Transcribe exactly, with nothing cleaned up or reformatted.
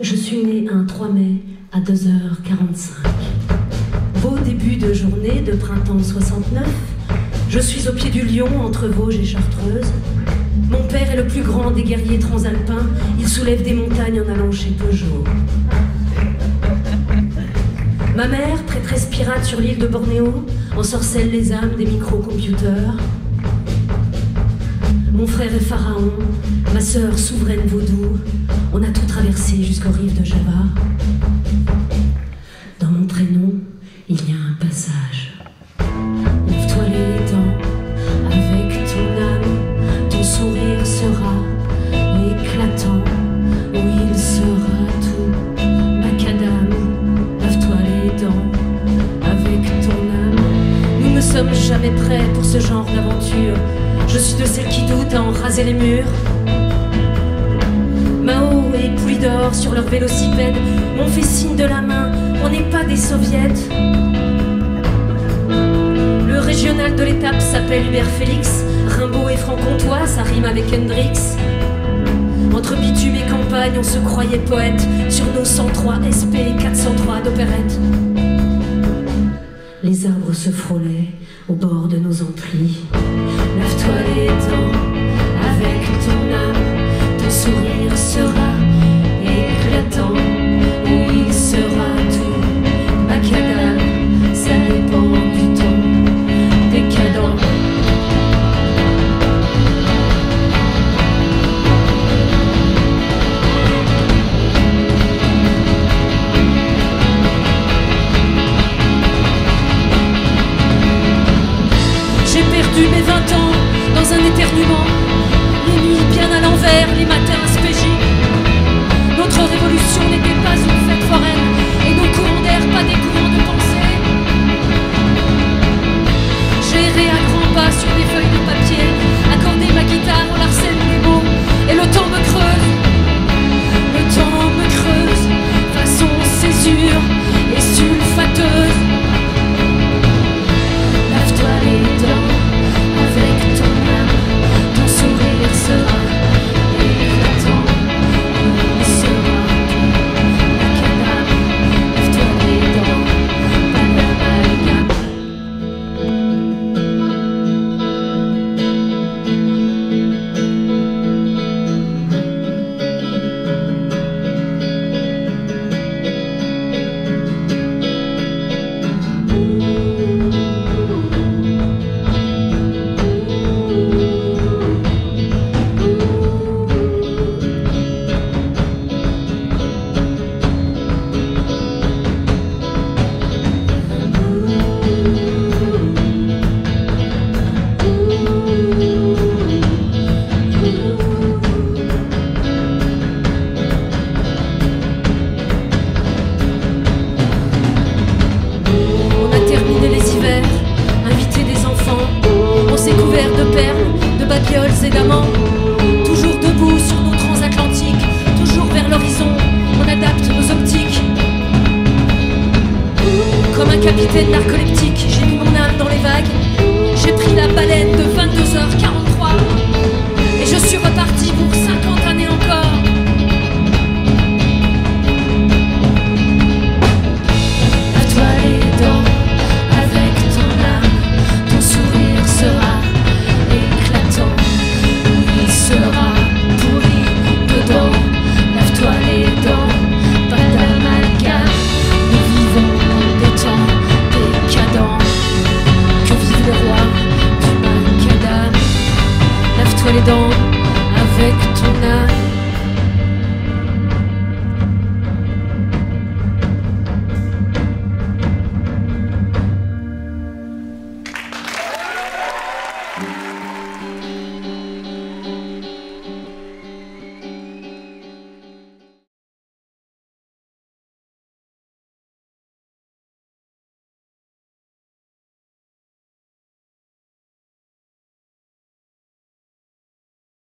Je suis née un trois mai à deux heures quarante-cinq. Beau début de journée de printemps soixante-neuf. Je suis au pied du Lion entre Vosges et Chartreuse. Mon père est le plus grand des guerriers transalpins. Il soulève des montagnes en allant chez Peugeot. Ma mère, prêtresse pirate sur l'île de Bornéo, ensorcelle les âmes des microcomputers. Mon frère est pharaon, ma sœur souveraine vaudou. On a tout traversé jusqu'aux rives de Java. Dans mon prénom, il y a un passage. Lave-toi les dents avec ton âme. Ton sourire sera éclatant. Oui, il sera tout macadam. Lave-toi les dents avec ton âme. Nous ne sommes jamais prêts pour ce genre d'aventure. Je suis de celles qui doutent à en raser les murs. Mao et Poulidor sur leur vélocipède m'ont fait signe de la main, on n'est pas des soviets. Le régional de l'étape s'appelle Hubert Félix Rimbaud et Franc-Comtois, ça rime avec Hendrix. Entre bitume et campagne, on se croyait poète sur nos cent trois S P et quatre cent trois d'opérette. Les arbres se frôlaient au bord de nos amplis. Lave-toi les dents avec ton âme. Ton sourire sera éclatant. Oui, il sera tout macadam. Ça dépend du ton décadent. Mes vingt ans, dans un éternuement, les nuits bien à l'envers, les matins spégiques. Notre révolution n'était pas une fête foraine, et nos courants d'air pas des courants de pensée. J'errais à grands pas sur des feuilles de papier, accorder ma guitare en l'arsène des mots, et le temps me creuse, le temps me creuse, façon césure et sulfateuse. Lave-toi les dents. Don't